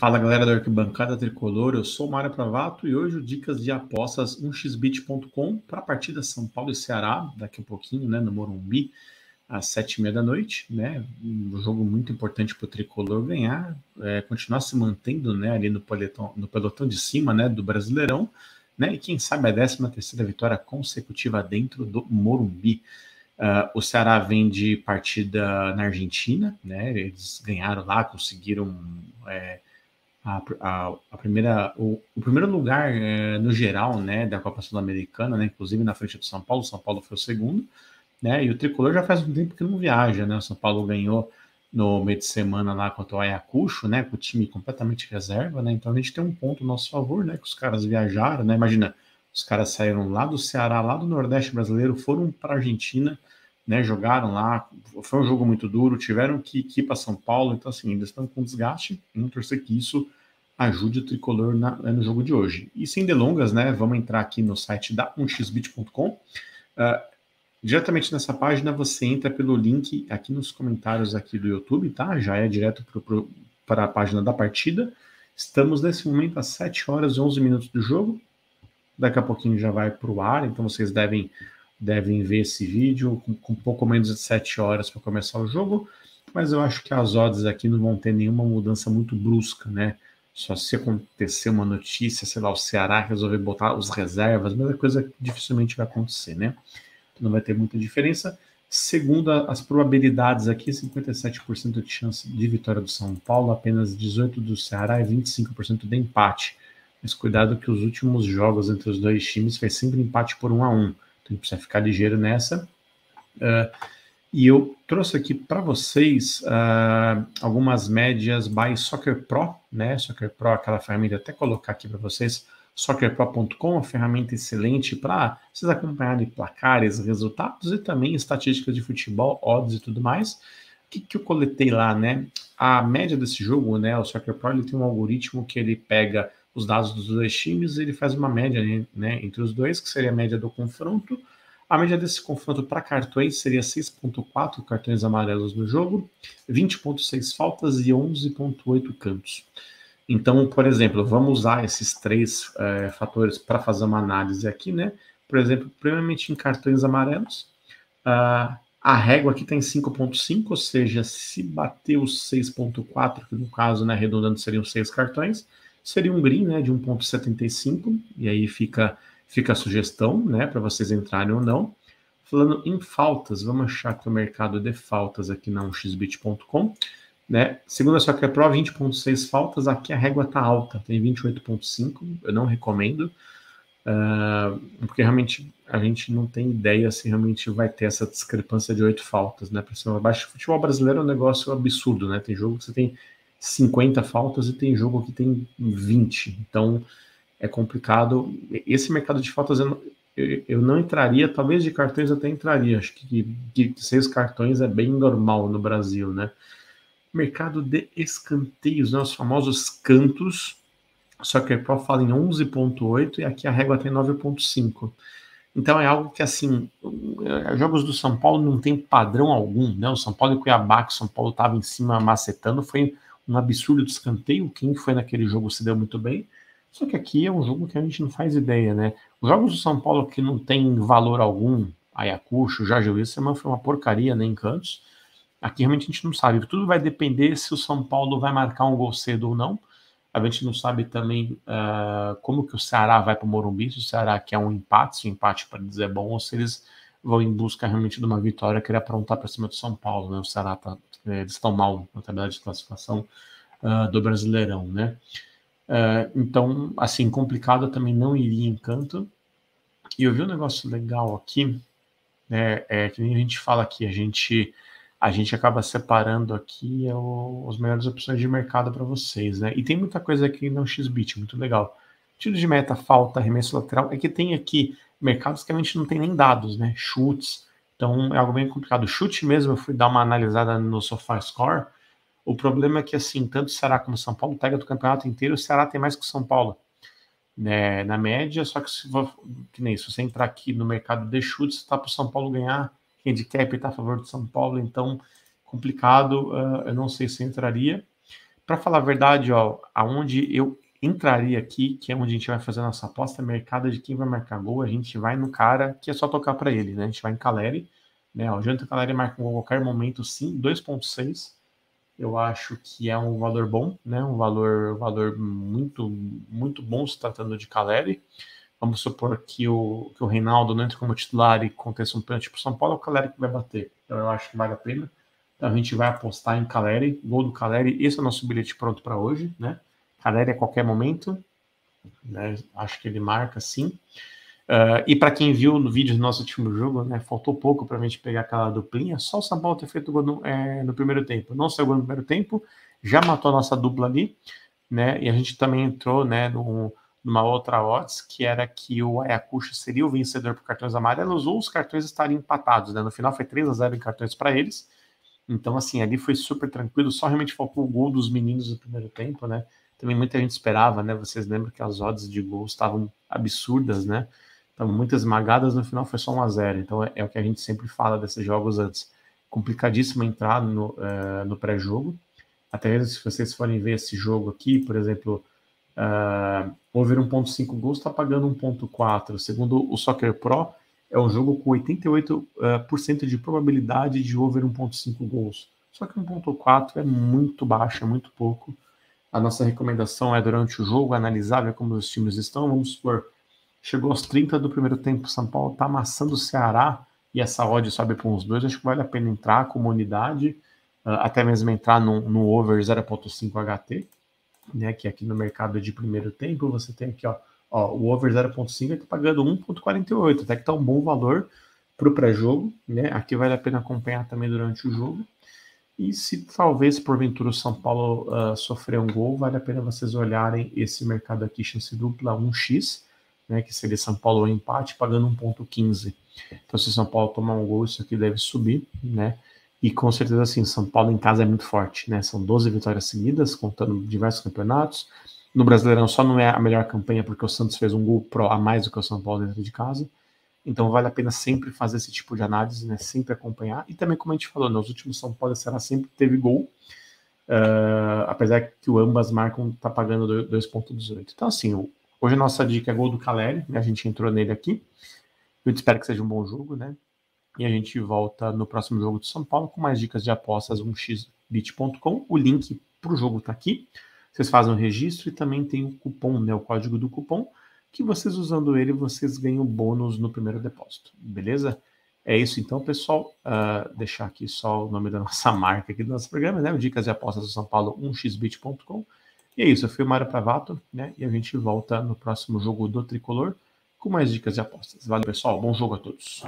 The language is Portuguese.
Fala galera da Arquibancada Tricolor, eu sou o Mário Pravato e hoje o Dicas de Apostas 1xbit.com para a partida São Paulo e Ceará, daqui a pouquinho, né, no Morumbi, às 7:30 da noite, né, um jogo muito importante para o Tricolor ganhar, continuar se mantendo, né, ali no pelotão de cima, né, do Brasileirão, né, e quem sabe a 13ª vitória consecutiva dentro do Morumbi. O Ceará vem de partida na Argentina, né, eles ganharam lá, conseguiram... O primeiro lugar no geral, né, da Copa Sul-Americana, né, inclusive na frente do São Paulo. O São Paulo foi o segundo, né, e o Tricolor já faz um tempo que não viaja, né, o São Paulo ganhou no meio de semana lá contra o Ayacucho, né, com o time completamente reserva, né, então a gente tem um ponto ao nosso favor, né, que os caras viajaram, né, imagina, os caras saíram lá do Ceará, lá do Nordeste Brasileiro, foram para a Argentina, né, jogaram lá, foi um jogo muito duro, tiveram que ir para São Paulo, então assim, ainda estão com desgaste, vamos torcer que isso ajude o Tricolor no jogo de hoje. E sem delongas, né, vamos entrar aqui no site da 1xbit.com, diretamente nessa página você entra pelo link aqui nos comentários aqui do YouTube, tá, já é direto para a página da partida, estamos nesse momento às 7:11 do jogo, daqui a pouquinho já vai para o ar, então vocês devem ver esse vídeo com pouco menos de 7 horas para começar o jogo, mas eu acho que as odds aqui não vão ter nenhuma mudança muito brusca, né? Só se acontecer uma notícia, sei lá, o Ceará resolver botar os reservas, mas é coisa que dificilmente vai acontecer, né? Então não vai ter muita diferença. Segundo as probabilidades aqui, 57% de chance de vitória do São Paulo, apenas 18% do Ceará e 25% de empate. Mas cuidado que os últimos jogos entre os dois times foi sempre empate por 1-1. Então a gente precisa ficar ligeiro nessa. E eu trouxe aqui para vocês algumas médias by SoccerPro, né? SoccerPro, aquela ferramenta, até colocar aqui para vocês, SoccerPro.com, uma ferramenta excelente para vocês acompanharem placares, resultados e também estatísticas de futebol, odds e tudo mais. O que eu coletei lá, né? A média desse jogo, né? O SoccerPro, ele tem um algoritmo que ele pega os dados dos dois times, ele faz uma média, né, entre os dois, que seria a média do confronto. A média desse confronto para cartões seria 6,4 cartões amarelos no jogo, 20,6 faltas e 11,8 cantos. Então, por exemplo, vamos usar esses três fatores para fazer uma análise aqui, né? Por exemplo, primeiramente em cartões amarelos, a régua aqui está em 5,5, ou seja, se bater os 6,4, que no caso, né, arredondando, seriam 6 cartões, seria um green, né, de 1,75, e aí fica a sugestão, né, para vocês entrarem ou não. Falando em faltas, vamos achar que o mercado de faltas aqui na 1xbit.com, né, segundo a SoccerPro, 20,6 faltas, aqui a régua está alta, tem 28,5, eu não recomendo, porque realmente a gente não tem ideia se realmente vai ter essa discrepância de 8 faltas, né, para cima abaixo. O futebol brasileiro é um negócio absurdo, né, tem jogo que você tem 50 faltas e tem jogo que tem 20, então é complicado. Esse mercado de faltas eu não entraria, talvez de cartões até entraria, acho que 6 cartões é bem normal no Brasil, né? Mercado de escanteios, né, os famosos cantos, só que a Pro fala em 11,8 e aqui a régua tem 9,5. Então é algo que, assim, jogos do São Paulo não tem padrão algum, né? O São Paulo e Cuiabá, que o São Paulo estava em cima macetando, foi um absurdo de escanteio, quem foi naquele jogo se deu muito bem, só que aqui é um jogo que a gente não faz ideia, né? Os jogos do São Paulo que não tem valor algum, Ayacucho, Jajuí, essa semana foi uma porcaria, né, em cantos, aqui realmente a gente não sabe, tudo vai depender se o São Paulo vai marcar um gol cedo ou não, a gente não sabe também como que o Ceará vai para o Morumbi, se o Ceará quer um empate, se o empate para dizer é bom, ou se eles vão em busca realmente de uma vitória, querer aprontar para cima do São Paulo, né? O Ceará está... Eles estão mal na tabela de classificação do Brasileirão, né? Então, assim, complicado, eu também não iria em canto. E eu vi um negócio legal aqui, né? Que nem a gente fala aqui, a gente acaba separando aqui as melhores opções de mercado para vocês, né? E tem muita coisa aqui no XBit, muito legal. Tiro de meta, falta, arremesso lateral, é que tem aqui mercados que a gente não tem nem dados, né? Chutes. Então, é algo bem complicado. Chute mesmo, eu fui dar uma analisada no SofaScore. O problema é que, assim, tanto o Ceará como o São Paulo pega do campeonato inteiro, o Ceará tem mais que o São Paulo. né, na média, só que, se você entrar aqui no mercado de chutes, está para o São Paulo ganhar, handicap está a favor do São Paulo, então complicado, eu não sei se eu entraria. Para falar a verdade, ó, aonde eu entraria aqui, que é onde a gente vai fazer a nossa aposta, mercado de quem vai marcar gol, a gente vai no cara que é só tocar para ele, né? A gente vai em Calleri, né? O Jonathan Calleri marca um gol a qualquer momento, sim, 2,6. Eu acho que é um valor bom, né? Um valor muito, muito bom se tratando de Calleri. Vamos supor que o Reinaldo não entre como titular e aconteça um pênalti para o São Paulo, é o Calleri que vai bater. Então eu acho que vale a pena. Então a gente vai apostar em Calleri, gol do Calleri. Esse é o nosso bilhete pronto para hoje, né? Calleri a qualquer momento, né? Acho que ele marca sim. E para quem viu no vídeo do nosso último jogo, né? Faltou pouco para a gente pegar aquela duplinha. Só o São Paulo ter feito o gol no primeiro tempo. Não saiu o gol no primeiro tempo, já matou a nossa dupla ali, né? E a gente também entrou, né, numa outra odds, que era que o Ayacucho seria o vencedor por cartões amarelos ou os cartões estariam empatados, né? No final foi 3-0 em cartões para eles. Então, assim, ali foi super tranquilo. Só realmente faltou o gol dos meninos no primeiro tempo, né? Também muita gente esperava, né? Vocês lembram que as odds de gols estavam absurdas, né? Estavam muito esmagadas, no final foi só 1-0. Então é o que a gente sempre fala desses jogos antes. Complicadíssimo entrar no pré-jogo. Até mesmo se vocês forem ver esse jogo aqui, por exemplo, over 1,5 gols está pagando 1,4. Segundo o Soccer Pro, é um jogo com 88% de probabilidade de over 1,5 gols. Só que 1,4 é muito baixo, é muito pouco. A nossa recomendação é, durante o jogo, analisar, ver como os times estão. Vamos supor, chegou aos 30 do primeiro tempo, São Paulo está amassando o Ceará, e essa odd sobe para uns 2, acho que vale a pena entrar como unidade, até mesmo entrar no over 0,5 HT, né, que aqui no mercado de primeiro tempo, você tem aqui, ó o over 0,5 está pagando 1,48, até que está um bom valor para o pré-jogo, né, aqui vale a pena acompanhar também durante o jogo. E se talvez, porventura, o São Paulo sofrer um gol, vale a pena vocês olharem esse mercado aqui, chance dupla 1x, né, que seria São Paulo ou empate, pagando 1,15. Então, se o São Paulo tomar um gol, isso aqui deve subir, né? E com certeza, assim, São Paulo em casa é muito forte, né? São 12 vitórias seguidas, contando diversos campeonatos. No Brasileirão só não é a melhor campanha, porque o Santos fez um gol pro a mais do que o São Paulo dentro de casa. Então vale a pena sempre fazer esse tipo de análise, né? Sempre acompanhar. E também, como a gente falou, nos últimos São Paulo e Ceará sempre teve gol. Apesar que o ambas marcam, tá pagando 2,18. Então, assim, hoje a nossa dica é gol do Calleri, né? A gente entrou nele aqui. Eu espero que seja um bom jogo, né? E a gente volta no próximo jogo de São Paulo com mais dicas de apostas 1xbit.com. O link para o jogo tá aqui. Vocês fazem o registro e também tem o cupom, né? O código do cupom, que vocês usando ele, vocês ganham bônus no primeiro depósito, beleza? É isso então, pessoal. Deixar aqui só o nome da nossa marca aqui do nosso programa, né? O Dicas e Apostas do São Paulo, 1xbit.com. E é isso, eu fui o Mário Pravato, né? E a gente volta no próximo jogo do Tricolor com mais dicas e apostas. Valeu, pessoal. Bom jogo a todos.